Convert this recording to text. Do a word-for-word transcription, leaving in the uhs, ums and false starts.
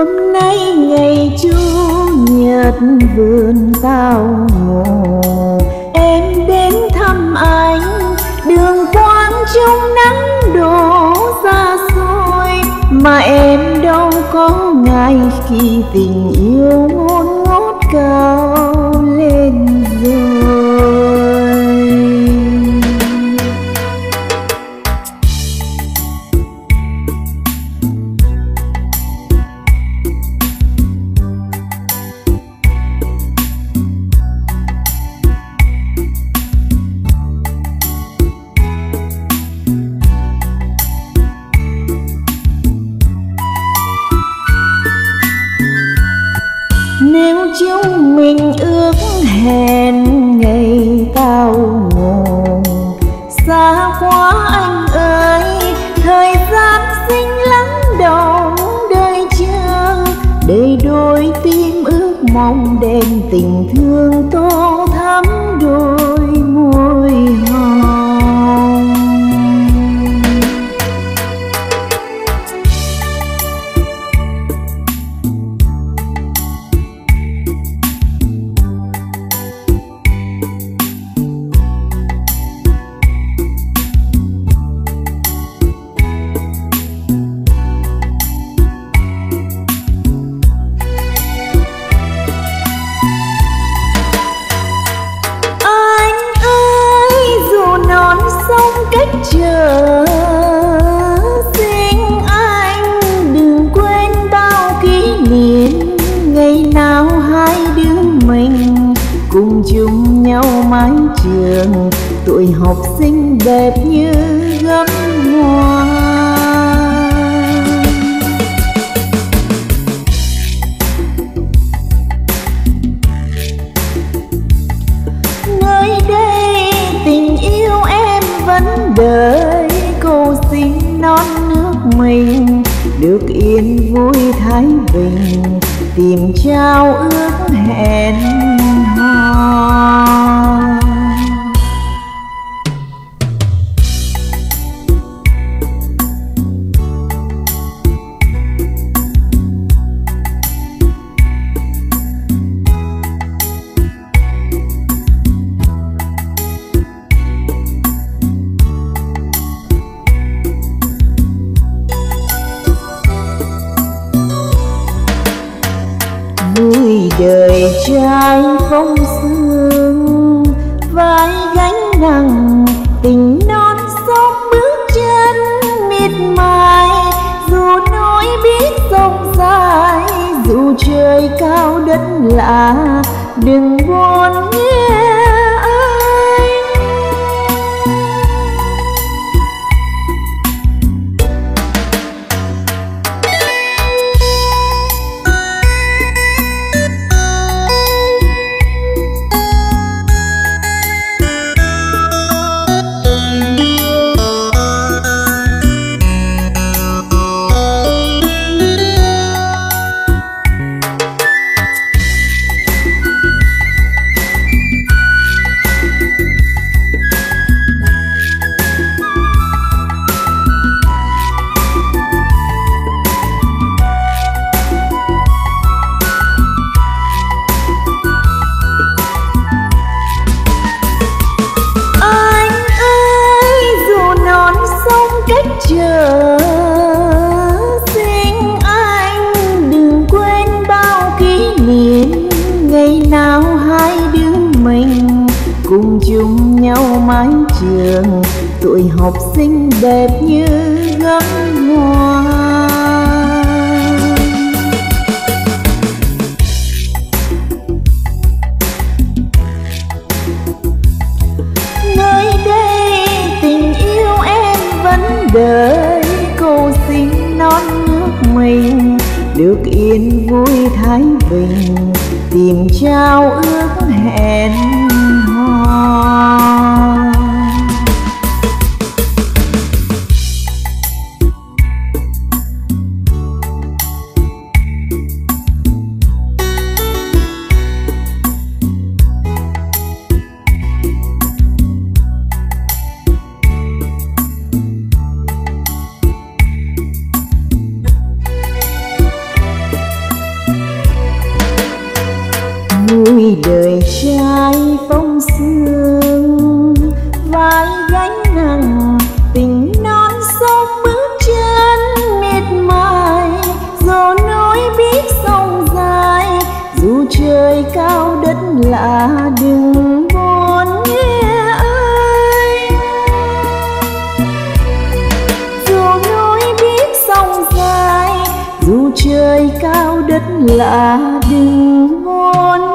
hôm nay ngày Chủ nhật vườn tao ngộ, em đến thăm anh. Đường quang trong nắng đổ ra rồi mà em đâu có ngại khi tình yêu ngôn ngót cao lên rồi. Nếu chúng mình ước hẹn ngày tao ngộ xa quá anh ơi, thời gian xinh lắng đọng đời chưa, để đôi tim ước mong đêm tình thương tô thắm đôi môi hồng. Chờ xin anh đừng quên bao kỷ niệm, ngày nào hai đứa mình cùng chung nhau mái trường, tuổi học sinh đẹp như gấm hoa. Đời cô sinh non nước mình được yên vui thái bình, tìm trao ước hẹn hò. Đời trai phong sương vai gánh nặng, tình non sông bước chân miệt mài, dù nỗi biết sông dài dù trời cao đất lạ, đừng buồn nhé anh. Chờ xin anh đừng quên bao kỷ niệm, ngày nào hai đứa mình cùng chung nhau mái trường, tuổi học sinh đẹp như gấm hoa. Đời cô sinh non nước mình được yên vui thái bình, tìm trao ước hẹn hò. nuôi đời trai phong sương, vai gánh nặng tình non sông bước chân mệt mỏi, dù nói biết sông dài, dù trời cao đất lạ đừng buồn nghe ơi. Dù nói biết sông dài, dù trời cao đất lạ đừng buồn.